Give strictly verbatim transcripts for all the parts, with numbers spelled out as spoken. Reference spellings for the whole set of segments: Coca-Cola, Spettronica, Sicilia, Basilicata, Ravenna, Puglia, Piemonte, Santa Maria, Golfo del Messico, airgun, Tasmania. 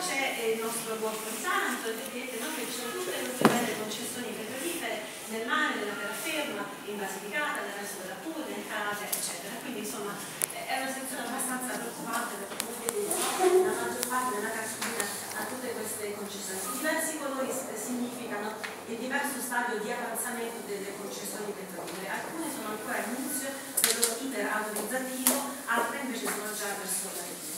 c'è il nostro Golfo Santo, vedete, no? Che ci sono tutte le belle concessioni petrolifere nel mare, nella terraferma, in Basilicata, nel resto della Puglia, in Calabria, eccetera. Quindi insomma è una situazione abbastanza preoccupante, perché come vedete la maggior parte della Cascina ha tutte queste concessioni. I diversi colori significano il diverso stadio di avanzamento delle concessioni petrolifere. Alcune sono ancora all'inizio del loro iter autorizzativo, altre invece sono già verso la rete.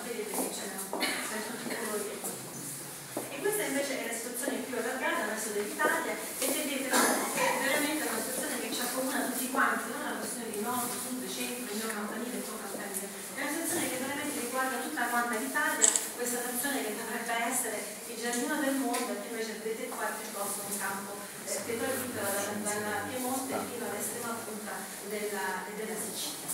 Vedete che c'è un po' di colori e così. E questa invece è la situazione più allargata nel resto dell'Italia, e vedete che è veramente una situazione che ci accomuna tutti quanti, non è una questione di nord, sud, centro, non campanile e poco campanile. È una situazione che veramente riguarda tutta quanta l'Italia, questa nazione che dovrebbe essere il giardino del mondo, e invece vedete qua che posto un campo eh, petrolifero dalla Piemonte fino all'estrema punta della, della Sicilia.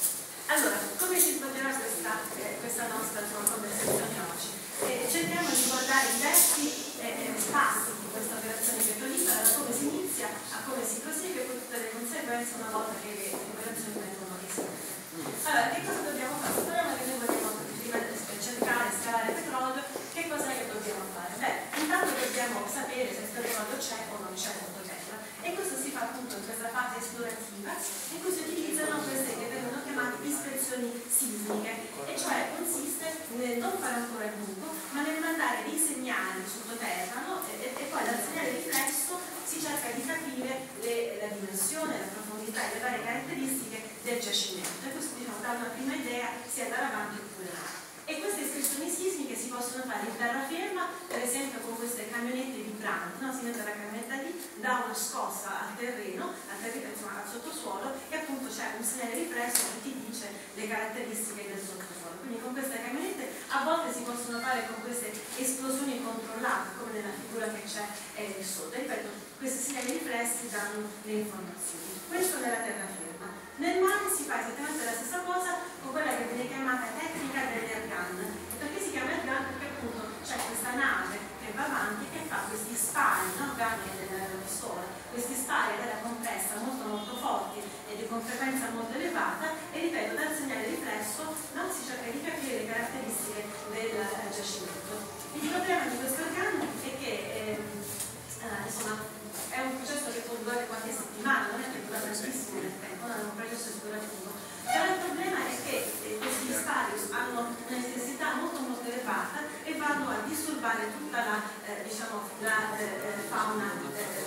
Allora, come si svolgerà questa, eh, questa nostra conversazione oggi? Eh, cerchiamo di guardare i vecchi eh, passi di questa operazione petrolifera, da come si inizia a come si prosegue, con tutte le conseguenze una volta che le operazioni vengono eseguite. Allora, che cosa dobbiamo fare? Il problema che noi vogliamo prima di cercare di scavare petrolio, che cosa è che dobbiamo fare? Beh, intanto dobbiamo sapere se il petrolio c'è o non c'è sottoterra, e questo si fa appunto in questa fase esplorativa in cui si utilizzano queste che vengono chiamate ispezioni sismiche, e cioè consiste nel non fare ancora il buco, ma nel mandare dei segnali sottoterra, no? e, e poi dal segnale riflesso si cerca di capire le, la dimensione, la profondità e le varie caratteristiche del giacimento, e questo diciamo dà una prima idea sia dall'avanti che dall'avanti. E queste ispezioni sismiche si possono fare in terraferma, per esempio con queste camionette vibranti, no? Si mette la camionetta lì, dà una scossa al terreno, al terreno insomma al sottosuolo, e appunto c'è un segnale riflesso che ti dice le caratteristiche del sottosuolo. Quindi con queste camionette a volte si possono fare con queste esplosioni controllate, come nella figura che c'è lì sotto. Ripeto, questi segnali riflessi danno le informazioni. Questo nella terraferma. Nel mare si fa esattamente la stessa cosa con quella che viene chiamata tecnica dell'airgun. Perché si chiama airgun? Perché appunto c'è questa nave che va avanti e che fa questi spari, no? Ganni della pistola, questi spari della compressa molto molto forti e di frequenza molto elevata, e ripeto, dal segnale riflesso no? Si cerca di capire le caratteristiche del giacimento. Il problema di questo airgun è che eh, eh, insomma, è un processo che può durare qualche settimana, non è che dura tantissimo nel tempo, non è un processo esplorativo. Però il problema è che questi spari hanno un'intensità molto molto elevata e vanno a disturbare tutta la, eh, diciamo, la, eh, fauna, eh,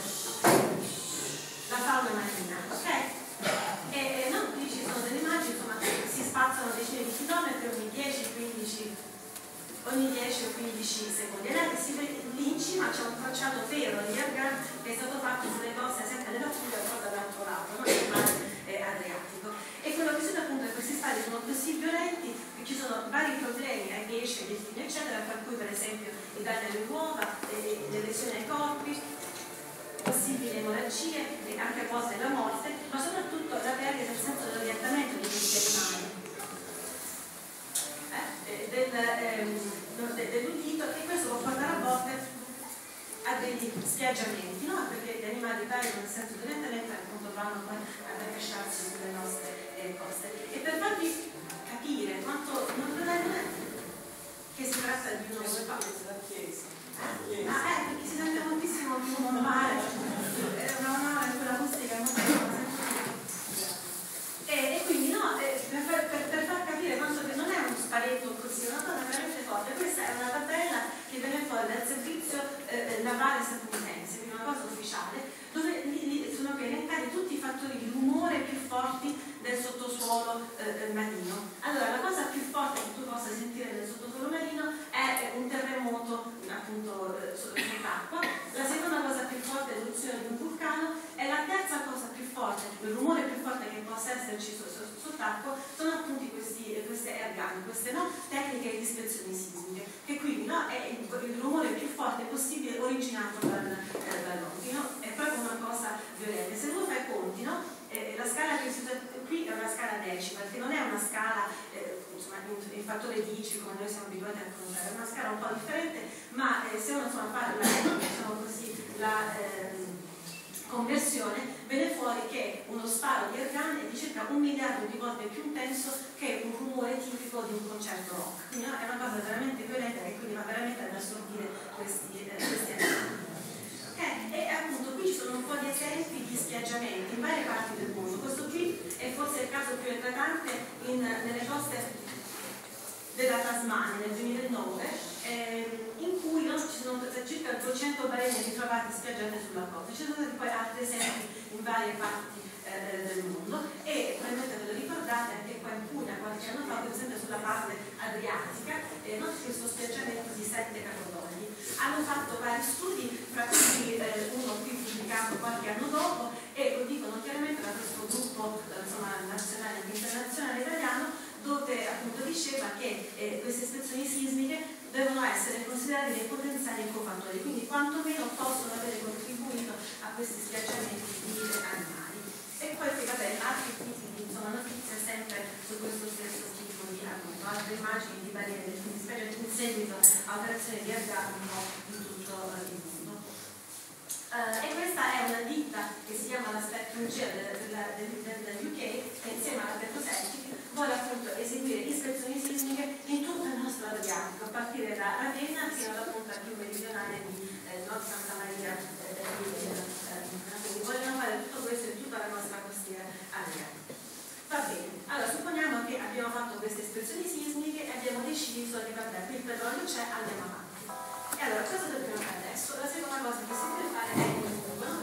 la fauna marina. Okay? E eh, non qui ci sono delle immagini, insomma, si spazzano decine di chilometri ogni dieci quindici ogni dieci o quindici secondi, e là che si vede lì in cima c'è un tracciato vero di airgun che è stato fatto sulle coste sempre della Puglia, però dall'altro lato, non nel mare eh, Adriatico. E quello che si vede appunto è che questi stadi sono così violenti che ci sono vari problemi ai pesci, ai delfini eccetera, tra cui per esempio i danni alle uova, eh, le lesioni ai corpi, possibili emorragie e anche a volte la morte, ma soprattutto la perdita del senso dell'orientamento di questi animali, del, ehm, dell'udito, e questo può portare a volte a degli spiaggiamenti, no? Perché gli animali perdono il senso dell'orientamento e appunto vanno poi ad accresciarsi sulle nostre eh, coste. E per farvi capire quanto non è che si tratta di uno spazio da chiesa, eh? Ah, eh, perché si sente moltissimo più un mare, è una mare quella acustica è molto e, e quindi no, eh, per, far, per, per far capire quanto che non è uno sparetto così, è una cosa veramente forte. Questa è una tabella che viene fuori dal servizio eh, navale statunitense, quindi una cosa ufficiale, dove li, li sono elencati tutti i fattori di rumore più forti del sottosuolo eh, marino. Allora, la cosa più forte che tu possa sentire nel sottosuolo marino è un terremoto appunto eh, sott'acqua, la seconda cosa più forte è l'eruzione di un vulcano, e la terza cosa più forte, il rumore più forte che possa esserci sott'acqua, sono appunto questi, queste airgun, queste no, tecniche di ispezioni sismiche, che quindi no, è il, il rumore più forte possibile originato dal, eh, dall'onti, no? È proprio una cosa violenta. Se tu fai conti, no? Eh, la scala che si usa qui è una scala decima, che non è una scala eh, insomma, in fattore dieci come noi siamo abituati a contare, è una scala un po' differente, ma eh, se uno fa la, diciamo così, la eh, conversione, viene fuori rumore che uno sparo di organo è di circa un miliardo di volte più intenso che un rumore tipico di un concerto rock. Quindi no, è una cosa veramente violenta e quindi va veramente ad assorbire questi elementi. Eh, e appunto qui ci sono un po' di esempi di spiaggiamenti in varie parti del mondo. Questo qui è forse il caso più eclatante in, nelle coste della Tasmania nel duemilanove, eh, in cui no, ci sono circa duecento balene ritrovate spiaggiate sulla costa. Ci sono stati poi altri esempi in varie parti eh, del mondo, e probabilmente ve lo ricordate anche qua in Puglia qualche anno fa, per esempio sulla parte adriatica, eh, non questo spiaggiamento di sette capodogli. Hanno fatto vari studi, fra cui eh, uno qui pubblicato qualche anno dopo, e lo dicono chiaramente da questo gruppo insomma, nazionale e internazionale italiano, dove appunto diceva che eh, queste ispezioni sismiche devono essere considerate dei potenziali cofattori, quindi quantomeno possono avere contribuito a questi schiacciamenti di animali. E poi che vabbè, altri tipi di notizie sempre su questo stesso tipo di appunto, altre immagini di barriere del ministero in seguito a operazioni di aggravio di tutto il mondo. Uh, e questa è una ditta che si chiama la Spettronica dell'U K, che insieme alla Piemonte vuole appunto eseguire ispezioni sismiche in tutto il nostro Adriatico, a partire da Ravenna fino alla punta più meridionale di eh, Santa Maria eh, di Ravenna. Quindi vogliono fare tutto questo in tutta la nostra costiera adriatica. Va bene, allora supponiamo che abbiamo fatto queste ispezioni sismiche e abbiamo deciso che vabbè, qui il petrolio c'è, andiamo avanti. E allora cosa dobbiamo fare adesso? La seconda cosa che si deve fare è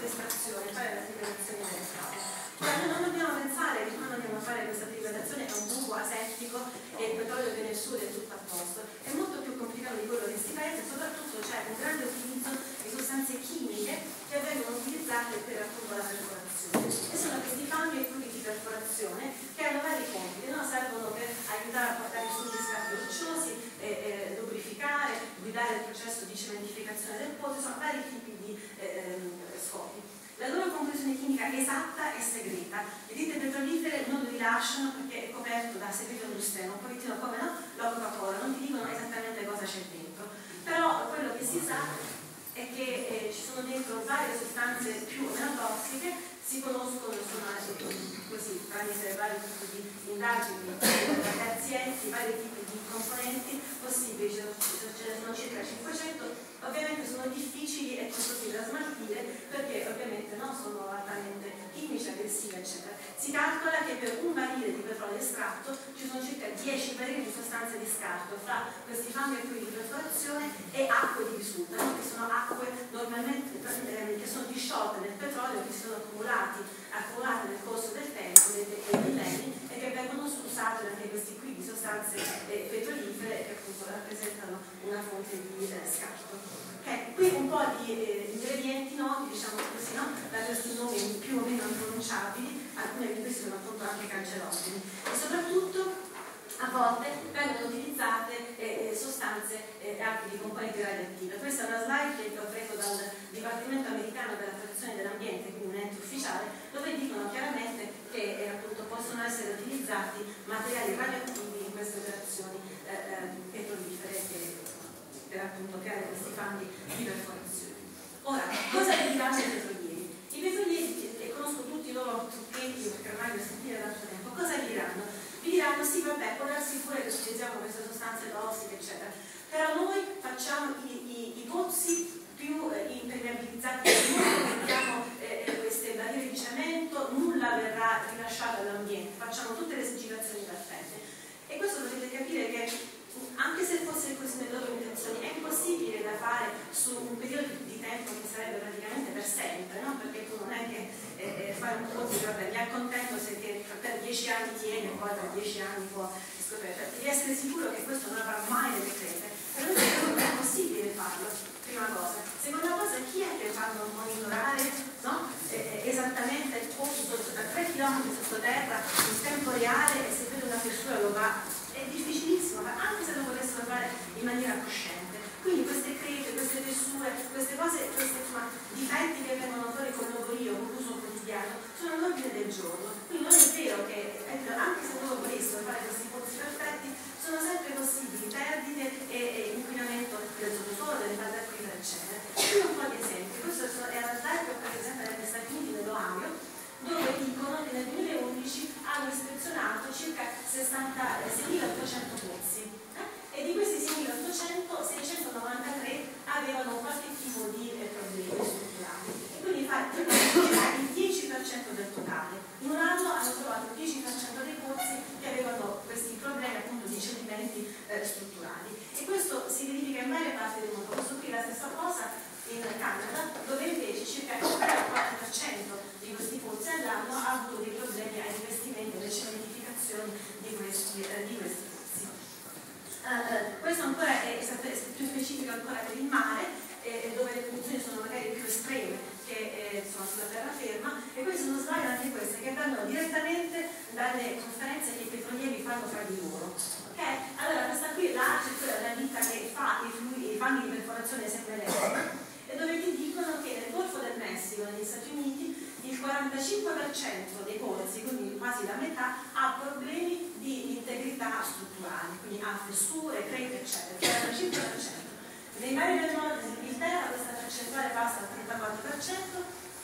l'estrazione, fare la liberazione delle strade. Cioè, non dobbiamo pensare che quando andiamo a fare questa privatizzazione è un buco asettico e il petrolio viene su e tutto a posto. È molto più complicato di quello che si pensa, e soprattutto c'è un grande utilizzo di sostanze chimiche che vengono utilizzate per appunto la perforazione. E sono questi fanghi e fluidi di perforazione che hanno vari compiti, no? Servono per aiutare a portare su gli scavi rocciosi, e, e, lubrificare, guidare il processo di cementificazione del pozzo, sono vari tipi di eh, scopi. La loro composizione chimica esatta è segreta, le ditte petrolifere non lo rilasciano perché è coperto da segreto industriale, un pochettino come no, la Coca-Cola, non ti dicono esattamente cosa c'è dentro, però quello che si sa è che eh, ci sono dentro varie sostanze più o meno tossiche, si conoscono insomma, così, tramite vari tipi di indagini di azienti, vari tipi di componenti possibili, ce ne sono circa cinquecento. Ovviamente sono difficili e costosi da smaltire perché ovviamente no, sono altamente chimici, aggressivi, eccetera. Si calcola che per un barile di petrolio estratto ci sono circa dieci barili di sostanze di scarto fra questi fanghi e fluidi di perforazione e acque di risulta, che sono acque normalmente eh, che sono disciolte nel petrolio, che si sono accumulati, accumulati nel corso del tempo, dei millenni, e che vengono usate anche questi qui di sostanze eh, petrolifere che appunto rappresentano una fonte di eh, scarto. Okay. Qui un po' di eh, ingredienti noti, diciamo così, no? Da questi nomi più o meno impronunciabili, alcuni di questi sono appunto anche cancerogeni, e soprattutto a volte vengono utilizzate eh, sostanze eh, anche di componenti radioattive. Questa è una slide che ho preso dal Dipartimento Americano della Protezione dell'Ambiente, quindi un ente ufficiale, dove dicono chiaramente che eh, appunto possono essere utilizzati materiali radioattivi in queste operazioni eh, eh, petrolifere, per appunto creare questi fanghi di perforazione. Ora, cosa derivano i petrolieri? I petrolieri, e conosco tutti i loro trucchetti perché ormai li ho sentiti da tanto tempo, cosa vi diranno? Vi diranno sì, vabbè, può darsi pure che utilizziamo queste sostanze tossiche, eccetera, però noi facciamo i, i, i pozzi più eh, impermeabilizzati, noi mettiamo eh, queste barriere di cemento, nulla verrà rilasciato all'ambiente, facciamo tutte le esagerazioni perfette. E questo potete capire che anche se fosse così nelle loro intenzioni è impossibile da fare su un periodo di tempo che sarebbe praticamente per sempre, no? Perché tu non è che eh, fare un pozzo, vabbè, mi accontento se che per dieci anni tiene, poi da dieci anni può scoprire, devi essere sicuro che questo non avrà mai delle crepe, però non è possibile farlo, prima cosa. Seconda cosa, chi è che fanno monitorare, no? eh, esattamente il pozzo da tre chilometri sottoterra in tempo reale, e se vede una fessura lo va. È difficilissimo, ma anche se lo volessero fare in maniera cosciente. Quindi queste crepe, queste fessure, queste cose, questi difetti che vengono fuori con l'odorio, con l'uso quotidiano, sono all'ordine del giorno. Quindi non è vero che, anche se loro volessero fare questi pozzi perfetti, sono sempre possibili perdite e, e inquinamento del sottosuolo, delle fasi acquifere, eccetera. Qui un po' di esempi. Questo è la slide che ho presentato negli Stati Uniti, nell'Ohio, dove Italia. In un anno hanno trovato il dieci per cento dei pozzi che avevano questi problemi appunto di cedimenti eh, strutturali. E questo si verifica in varie parti del mondo. Questo qui è la stessa cosa in Canada, dove invece circa il tre a quattro per cento di questi pozzi all'anno ha avuto dei problemi ai investimenti e alle cementificazioni di questi, eh, di questi pozzi. Uh, questo ancora è, è più specifico ancora per il mare, eh, dove le condizioni sono magari più estreme che eh, sono sulla terraferma, e queste sono slide anche queste che vanno direttamente dalle conferenze che i petrolieri fanno fra di loro. Okay? Allora questa qui è la circola della ditta che fa i, fluidi, i fanni di perforazione sempre elettrica, e dove ti dicono che nel Golfo del Messico, negli Stati Uniti, il quarantacinque per cento dei pozzi, quindi quasi la metà, ha problemi di integrità strutturale, quindi ha fessure, crepe, eccetera, quarantacinque per cento. Nei mari del nord dell'Inghilterra questa percentuale passa al trentaquattro per cento,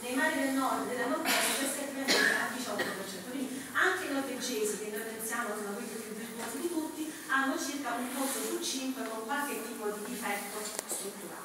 nei mari del nord e della Norvegia questa è al diciotto per cento. Quindi anche i norvegesi, che noi pensiamo sono quelli più virtuosi di tutti, hanno circa un posto su cinque con qualche tipo di difetto strutturale.